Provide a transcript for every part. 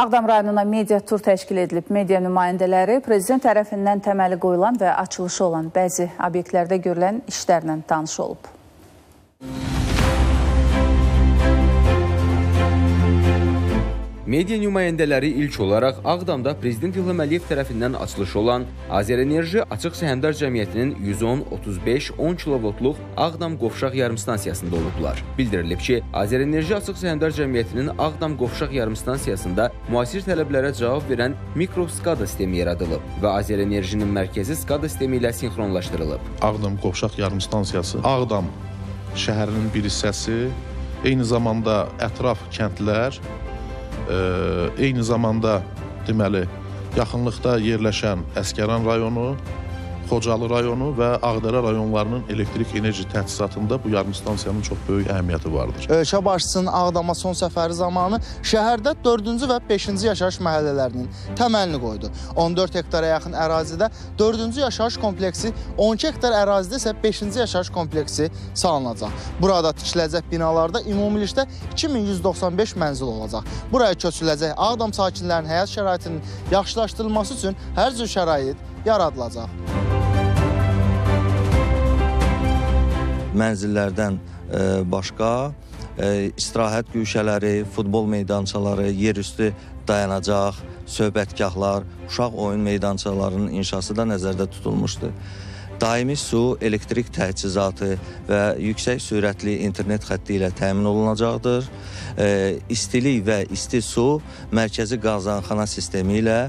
Ağdam rayonuna media tur təşkil edilib. Media nümayəndələri prezident tərəfindən təməli qoyulan və açılışı olan bəzi obyektlərdə görülən işlərlə tanış olub. Media nümayəndələri ilk olaraq Ağdamda prezident İlham Əliyev tərəfindən açılışı olan Azərenerji Açıq Səhmdar Cəmiyyətinin 110-35-10 kilovoltluq Ağdam Qovşaq Yarımstansiyasında olublar. Bildirilib ki, Azərenerji Açıq Səhmdar Cəmiyyətinin Ağdam Qovşaq Yarımstansiyasında müasir tələblərə cavab verən mikro SCADA sistemi yaradılıb və Azərenerjinin mərkəzi SCADA sistemi ilə sinxronlaşdırılıb. Ağdam Qovşaq Yarımstansiyası Ağdam şəhərinin bir hissəsi, eyni zamanda ətraf kəndlər, eyni zamanda deməli, yaxınlıqda yerləşən Əsgəran rayonu, Xocalı rayonu və Ağdərə rayonlarının elektrik enerji təsisatında bu yarımstansiyanın çox böyük əhəmiyyəti vardır. Ölkə başçısının Ağdama son səfəri zamanı şəhərdə 4-cü və 5-ci yaşayış məhəllələrinin təməlini qoydu. 14 hektara yaxın ərazidə 4-cü yaşayış kompleksi, 12 hektar ərazidə isə 5-ci yaşayış kompleksi salınacaq. Burada tikiləcək binalarda ümumilikdə 2195 mənzil olacaq. Buraya köçüləcək Ağdam sakinlərinin həyat şəraitinin yaxşılaşdırılması üçün hər cür şərait yaradılacaq. Mənzillərdən başqa istirahət güşələri, futbol meydançaları, yerüstü dayanacaq, söhbətgahlar, uşaq oyun meydançalarının inşası da nəzərdə tutulmuşdur. Daimi su, elektrik təchizatı və yüksək sürətli internet xətti ilə təmin olunacaqdır. İstilik və isti su mərkəzi qazanxana sistemi ilə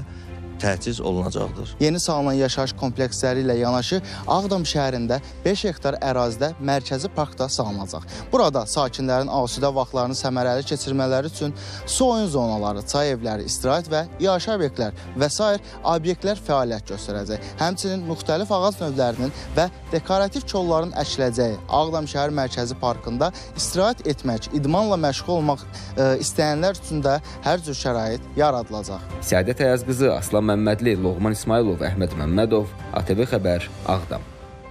təchiz olunacaqdır. Yeni salınan yaşayış kompleksləri ilə yanaşı Ağdam şəhərində 5 hektar ərazidə mərkəzi parkda salınacaq. Burada sakinlərin asudə vaxtlarını səmərəli keçirmələri üçün su oyun zonaları, çay evləri, istirahət və iaşə obyektlər və sair obyektlər fəaliyyət göstərəcək. Həmçinin müxtəlif ağac növlərinin və dekorativ kolların əkiləcəyi Ağdam şəhər mərkəzi parkında istirahət etmək, idmanla məşğul olmaq istəyənlər üçün də hər cür şərait yaradılacaq. Səadət Əyazqızı Aslan Mammadli, Loğman İsmailov, Ahmed, ATV Xəbər, Ağdam.